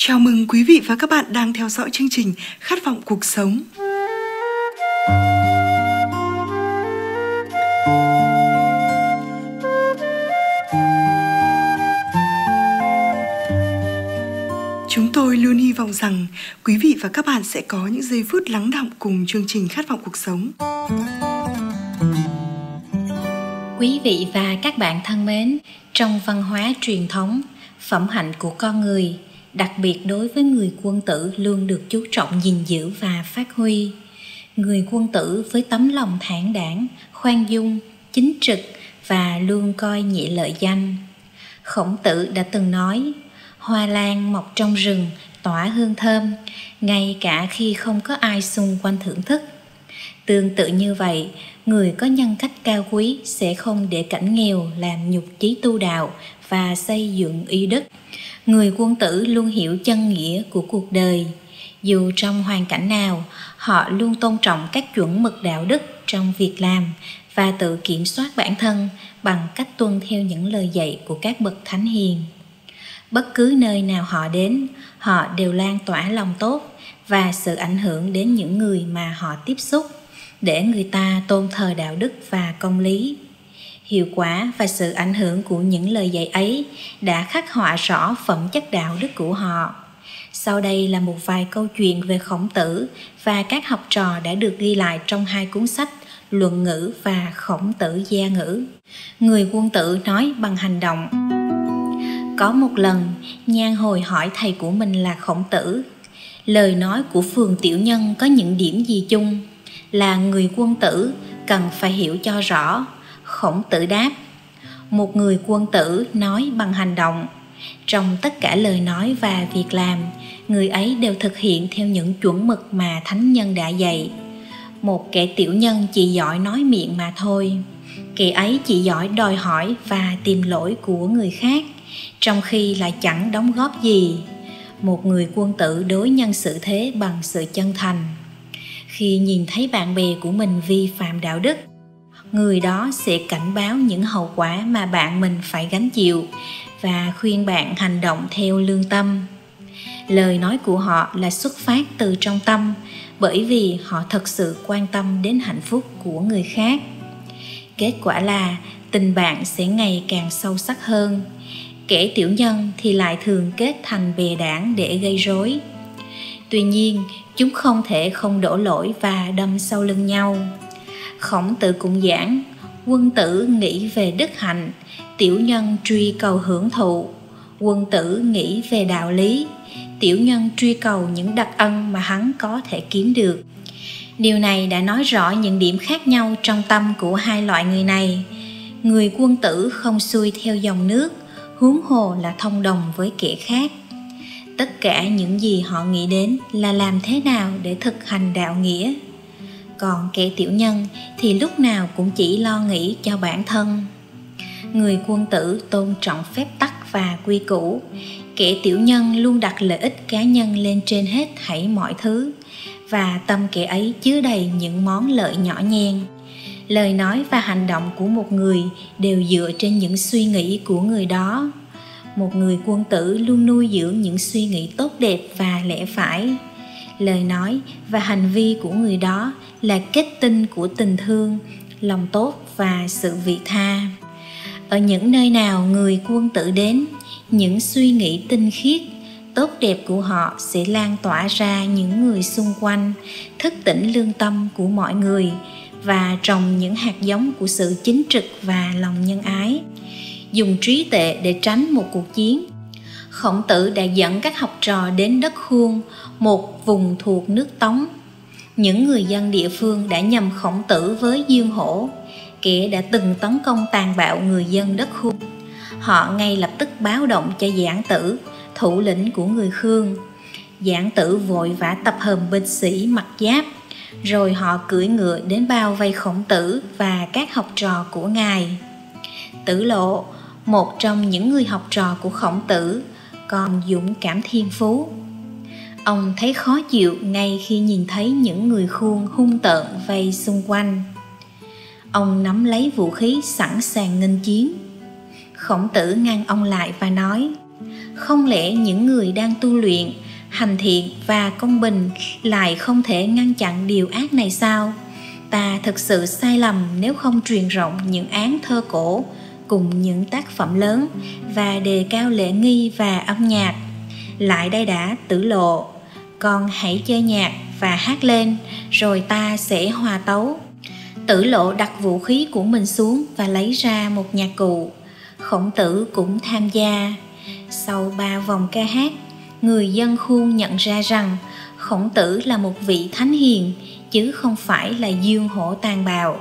Chào mừng quý vị và các bạn đang theo dõi chương trình Khát Vọng Cuộc Sống. Chúng tôi luôn hy vọng rằng quý vị và các bạn sẽ có những giây phút lắng đọng cùng chương trình Khát Vọng Cuộc Sống. Quý vị và các bạn thân mến, trong văn hóa truyền thống, phẩm hạnh của con người, đặc biệt đối với người quân tử luôn được chú trọng gìn giữ và phát huy. Người quân tử với tấm lòng thản đãng, khoan dung, chính trực và luôn coi nhẹ lợi danh. Khổng Tử đã từng nói, hoa lan mọc trong rừng, tỏa hương thơm, ngay cả khi không có ai xung quanh thưởng thức. Tương tự như vậy, người có nhân cách cao quý sẽ không để cảnh nghèo làm nhục chí tu đạo và xây dựng y đức. Người quân tử luôn hiểu chân nghĩa của cuộc đời. Dù trong hoàn cảnh nào, họ luôn tôn trọng các chuẩn mực đạo đức trong việc làm và tự kiểm soát bản thân bằng cách tuân theo những lời dạy của các bậc thánh hiền. Bất cứ nơi nào họ đến, họ đều lan tỏa lòng tốt và sự ảnh hưởng đến những người mà họ tiếp xúc, để người ta tôn thờ đạo đức và công lý. Hiệu quả và sự ảnh hưởng của những lời dạy ấy đã khắc họa rõ phẩm chất đạo đức của họ. Sau đây là một vài câu chuyện về Khổng Tử và các học trò đã được ghi lại trong hai cuốn sách Luận ngữ và Khổng Tử gia ngữ. Người quân tử nói bằng hành động. Có một lần, Nhan Hồi hỏi thầy của mình là Khổng Tử, lời nói của Phường Tiểu Nhân có những điểm gì chung? Là người quân tử cần phải hiểu cho rõ. Khổng Tử đáp, một người quân tử nói bằng hành động. Trong tất cả lời nói và việc làm, người ấy đều thực hiện theo những chuẩn mực mà thánh nhân đã dạy. Một kẻ tiểu nhân chỉ giỏi nói miệng mà thôi. Kẻ ấy chỉ giỏi đòi hỏi và tìm lỗi của người khác, trong khi lại chẳng đóng góp gì. Một người quân tử đối nhân xử thế bằng sự chân thành. Khi nhìn thấy bạn bè của mình vi phạm đạo đức, người đó sẽ cảnh báo những hậu quả mà bạn mình phải gánh chịu và khuyên bạn hành động theo lương tâm. Lời nói của họ là xuất phát từ trong tâm, bởi vì họ thật sự quan tâm đến hạnh phúc của người khác. Kết quả là tình bạn sẽ ngày càng sâu sắc hơn. Kẻ tiểu nhân thì lại thường kết thành bè đảng để gây rối. Tuy nhiên, chúng không thể không đổ lỗi và đâm sau lưng nhau. Khổng Tử cũng giảng, quân tử nghĩ về đức hạnh, tiểu nhân truy cầu hưởng thụ. Quân tử nghĩ về đạo lý, tiểu nhân truy cầu những đặc ân mà hắn có thể kiếm được. Điều này đã nói rõ những điểm khác nhau trong tâm của hai loại người này. Người quân tử không xuôi theo dòng nước, huống hồ là thông đồng với kẻ khác. Tất cả những gì họ nghĩ đến là làm thế nào để thực hành đạo nghĩa. Còn kẻ tiểu nhân thì lúc nào cũng chỉ lo nghĩ cho bản thân. Người quân tử tôn trọng phép tắc và quy củ. Kẻ tiểu nhân luôn đặt lợi ích cá nhân lên trên hết thảy mọi thứ, và tâm kẻ ấy chứa đầy những món lợi nhỏ nhen. Lời nói và hành động của một người đều dựa trên những suy nghĩ của người đó. Một người quân tử luôn nuôi dưỡng những suy nghĩ tốt đẹp và lẽ phải. Lời nói và hành vi của người đó là kết tinh của tình thương, lòng tốt và sự vị tha. Ở những nơi nào người quân tử đến, những suy nghĩ tinh khiết, tốt đẹp của họ sẽ lan tỏa ra những người xung quanh, thức tỉnh lương tâm của mọi người và trồng những hạt giống của sự chính trực và lòng nhân ái. Dùng trí tuệ để tránh một cuộc chiến. Khổng Tử đã dẫn các học trò đến đất Khuông, một vùng thuộc nước Tống. Những người dân địa phương đã nhầm Khổng Tử với Dương Hổ, kẻ đã từng tấn công tàn bạo người dân đất Khuông. Họ ngay lập tức báo động cho Giản Tử, thủ lĩnh của người Khương. Giản Tử vội vã tập hợp binh sĩ mặc giáp, rồi họ cưỡi ngựa đến bao vây Khổng Tử và các học trò của ngài. Tử Lộ, một trong những người học trò của Khổng Tử, còn dũng cảm thiên phú. Ông thấy khó chịu ngay khi nhìn thấy những người Khuông hung tợn vây xung quanh. Ông nắm lấy vũ khí sẵn sàng nghênh chiến. Khổng Tử ngăn ông lại và nói, Không lẽ những người đang tu luyện, hành thiện và công bình lại không thể ngăn chặn điều ác này sao? Ta thực sự sai lầm nếu không truyền rộng những án thơ cổ cùng những tác phẩm lớn và đề cao lễ nghi và âm nhạc. Lại đây đã, Tử Lộ, con hãy chơi nhạc và hát lên, rồi ta sẽ hòa tấu. Tử Lộ đặt vũ khí của mình xuống và lấy ra một nhạc cụ. Khổng Tử cũng tham gia. Sau 3 vòng ca hát, người dân khu nhận ra rằng Khổng Tử là một vị thánh hiền, chứ không phải là Dương Hổ tàn bạo.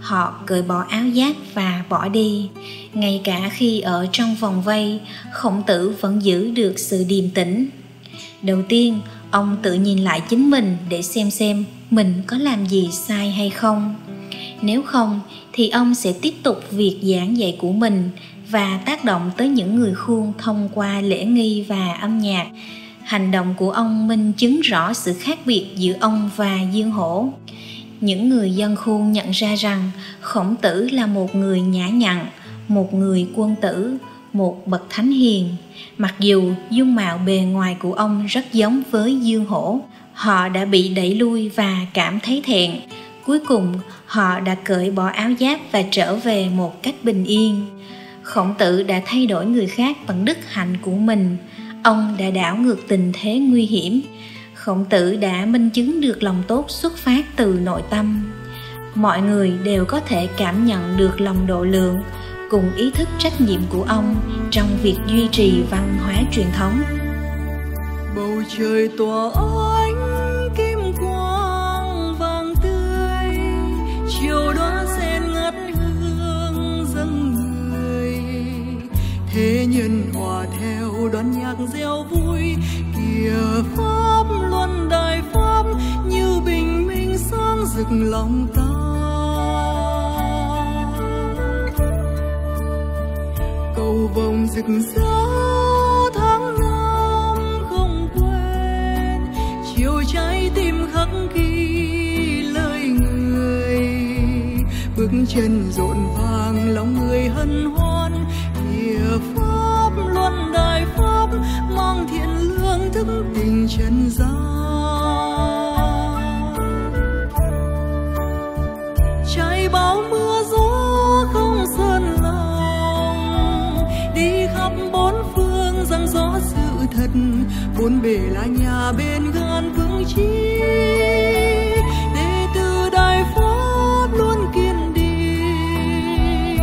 Họ cởi bỏ áo giáp và bỏ đi. Ngay cả khi ở trong vòng vây, Khổng Tử vẫn giữ được sự điềm tĩnh. Đầu tiên, ông tự nhìn lại chính mình để xem mình có làm gì sai hay không. Nếu không thì ông sẽ tiếp tục việc giảng dạy của mình và tác động tới những người khuôn thông qua lễ nghi và âm nhạc. Hành động của ông minh chứng rõ sự khác biệt giữa ông và Dương Hổ. Những người dân khu nhận ra rằng Khổng Tử là một người nhã nhặn, một người quân tử, một bậc thánh hiền. Mặc dù dung mạo bề ngoài của ông rất giống với Dương Hổ, họ đã bị đẩy lui và cảm thấy thẹn. Cuối cùng, họ đã cởi bỏ áo giáp và trở về một cách bình yên. Khổng Tử đã thay đổi người khác bằng đức hạnh của mình. Ông đã đảo ngược tình thế nguy hiểm. Khổng Tử đã minh chứng được lòng tốt xuất phát từ nội tâm. Mọi người đều có thể cảm nhận được lòng độ lượng cùng ý thức trách nhiệm của ông trong việc duy trì văn hóa truyền thống. Bầu trời tỏa ánh kim quang vàng tươi, chiều đóa sen ngát hương dâng người. Thế nhân hòa theo đoàn nhạc reo vui, kìa pháp luân đại pháp như bình minh sáng rực lòng ta. Cầu vồng rực rỡ tháng năm không quên, chiều trái tim khắc ghi lời người. Bước chân rộn vàng lòng người hân hoan, kìa pháp luân đại pháp mang thiện lương thức tình trần gian. Trái báo mưa gió không sơn la, đi khắp bốn phương răng rõ sự thật. Bốn bề là nhà bên gan vững chí, đệ tử đại pháp luôn kiên định.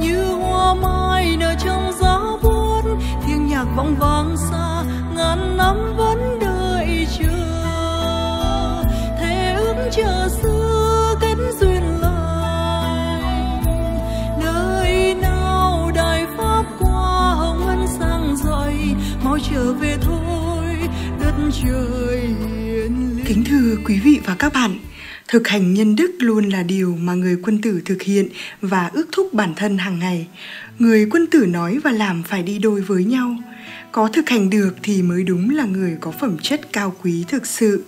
Như hoa mai nở trong gió buốt, tiếng nhạc vọng vang xa ngàn năm vẫn đợi chờ. Thế ước chờ xưa kết duyên lành, nơi nào đại pháp qua hồng ân sáng rọi, mau trở về thôi đất trời yên lặng. Kính thưa quý vị và các bạn, thực hành nhân đức luôn là điều mà người quân tử thực hiện và ước thúc bản thân hàng ngày. Người quân tử nói và làm phải đi đôi với nhau. Có thực hành được thì mới đúng là người có phẩm chất cao quý thực sự.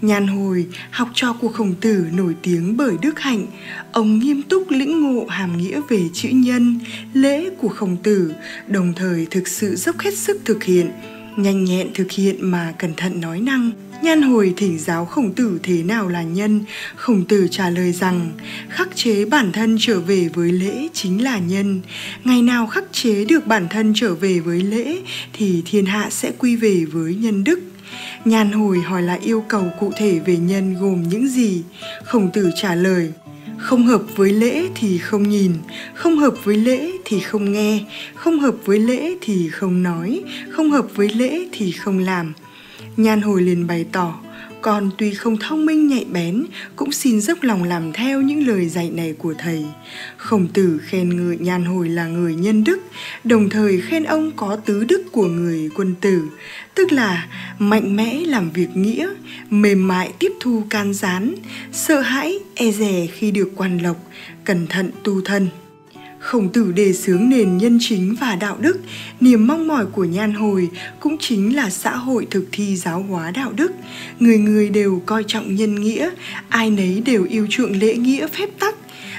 Nhan Hồi, học trò của Khổng Tử nổi tiếng bởi đức hạnh, ông nghiêm túc lĩnh ngộ hàm nghĩa về chữ nhân, lễ của Khổng Tử, đồng thời thực sự dốc hết sức thực hiện, nhanh nhẹn thực hiện mà cẩn thận nói năng. Nhan Hồi thỉnh giáo Khổng Tử thế nào là nhân, Khổng Tử trả lời rằng khắc chế bản thân trở về với lễ chính là nhân. Ngày nào khắc chế được bản thân trở về với lễ thì thiên hạ sẽ quy về với nhân đức. Nhan Hồi hỏi lại yêu cầu cụ thể về nhân gồm những gì. Khổng Tử trả lời: không hợp với lễ thì không nhìn, không hợp với lễ thì không nghe, không hợp với lễ thì không nói, không hợp với lễ thì không làm. Nhan Hồi liền bày tỏ, con tuy không thông minh nhạy bén, cũng xin dốc lòng làm theo những lời dạy này của thầy. Khổng Tử khen ngợi Nhan Hồi là người nhân đức, đồng thời khen ông có tứ đức của người quân tử, tức là mạnh mẽ làm việc nghĩa, mềm mại tiếp thu can gián, sợ hãi, e dè khi được quan lộc, cẩn thận tu thân. Khổng Tử đề xướng nền nhân chính và đạo đức, niềm mong mỏi của Nhan Hồi cũng chính là xã hội thực thi giáo hóa đạo đức. Người người đều coi trọng nhân nghĩa, ai nấy đều yêu chuộng lễ nghĩa phép tắc.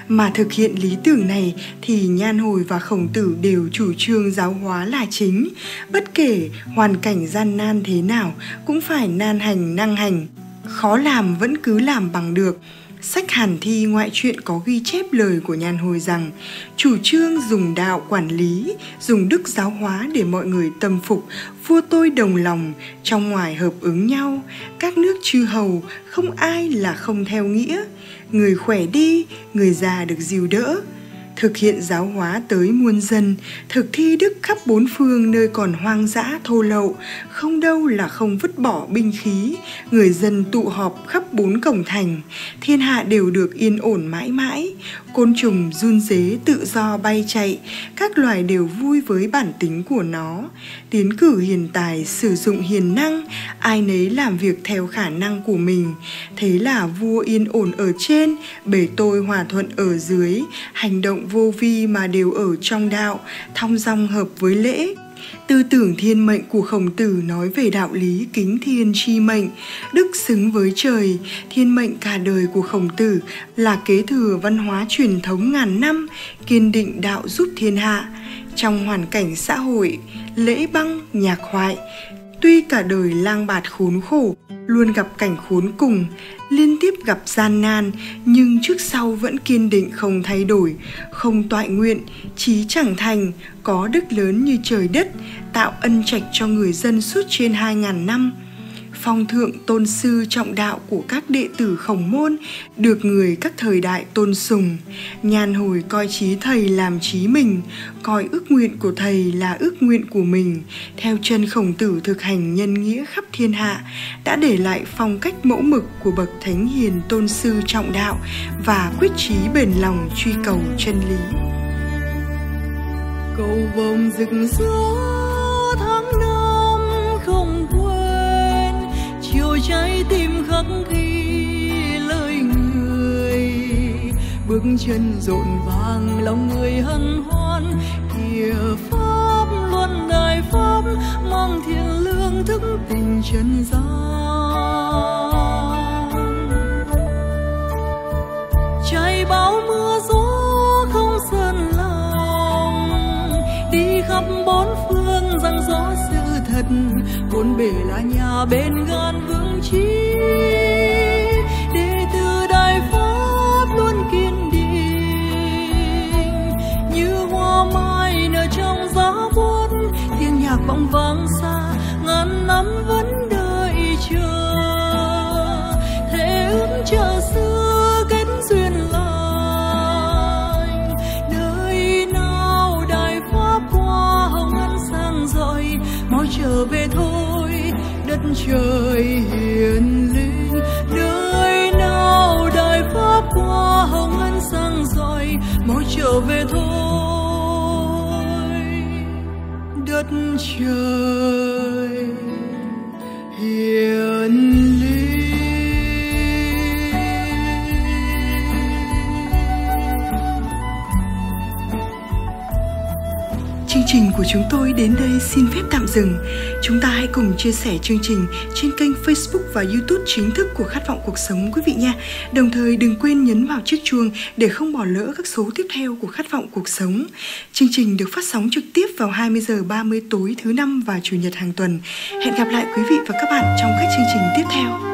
Mà thực hiện lý tưởng này thì Nhan Hồi và Khổng Tử đều chủ trương giáo hóa là chính. Bất kể hoàn cảnh gian nan thế nào cũng phải nan hành năng hành, khó làm vẫn cứ làm bằng được. Sách Hàn Thi Ngoại Truyện có ghi chép lời của Nhan Hồi rằng chủ trương dùng đạo quản lý, dùng đức giáo hóa để mọi người tâm phục, vua tôi đồng lòng, trong ngoài hợp ứng nhau, các nước chư hầu không ai là không theo nghĩa, người khỏe đi, người già được dìu đỡ. Thực hiện giáo hóa tới muôn dân, thực thi đức khắp bốn phương nơi còn hoang dã thô lậu, không đâu là không vứt bỏ binh khí, người dân tụ họp khắp bốn cổng thành, thiên hạ đều được yên ổn mãi mãi, côn trùng run rế tự do bay chạy, các loài đều vui với bản tính của nó, tiến cử hiền tài, sử dụng hiền năng, ai nấy làm việc theo khả năng của mình, thế là vua yên ổn ở trên, bề tôi hòa thuận ở dưới, hành động vô vi mà đều ở trong đạo, thong dong hợp với lễ. Tư tưởng thiên mệnh của Khổng Tử nói về đạo lý kính thiên chi mệnh, đức xứng với trời. Thiên mệnh cả đời của Khổng Tử là kế thừa văn hóa truyền thống ngàn năm, kiên định đạo giúp thiên hạ. Trong hoàn cảnh xã hội, lễ băng, nhạc hoại, tuy cả đời lang bạt khốn khổ, luôn gặp cảnh khốn cùng, liên tiếp gặp gian nan, nhưng trước sau vẫn kiên định không thay đổi, không toại nguyện, chí chẳng thành, có đức lớn như trời đất, tạo ân trạch cho người dân suốt trên 2000 năm. Phong thượng tôn sư trọng đạo của các đệ tử Khổng môn được người các thời đại tôn sùng. Nhan Hồi coi chí thầy làm chí mình, coi ước nguyện của thầy là ước nguyện của mình. Theo chân Khổng Tử thực hành nhân nghĩa khắp thiên hạ, đã để lại phong cách mẫu mực của bậc thánh hiền tôn sư trọng đạo và quyết chí bền lòng truy cầu chân lý. Cầu vồng rực rỡ tháng năm không quên, chiều trái tim khắc ghi lời người, bước chân rộn vàng lòng người hân hoan, kìa pháp luân đài pháp mang thiện lương thức tình trần gian, trời bão mưa gió không sơn lòng, đi khắp bốn phương răng gió sự thật, bốn bể là nhà bên gan vững chí, đệ tử đại pháp luôn kiên định như hoa mai nở trong gió buốt, tiếng nhạc vọng vang xa ngàn năm vẫn đợi chờ, thế ước chờ xưa kết duyên lành, nơi nào đại pháp qua hồng ân sang rọi, mau trở về thôi đất trời hiền linh, nơi nào đại pháp qua hồng ân sang rọi, mau trở về thôi đất trời hiền linh. Chương trình của chúng tôi đến đây xin phép tạm dừng. Chúng ta hãy cùng chia sẻ chương trình trên kênh Facebook và YouTube chính thức của Khát Vọng Cuộc Sống quý vị nha. Đồng thời đừng quên nhấn vào chiếc chuông để không bỏ lỡ các số tiếp theo của Khát Vọng Cuộc Sống. Chương trình được phát sóng trực tiếp vào 20h30 tối thứ Năm và Chủ nhật hàng tuần. Hẹn gặp lại quý vị và các bạn trong các chương trình tiếp theo.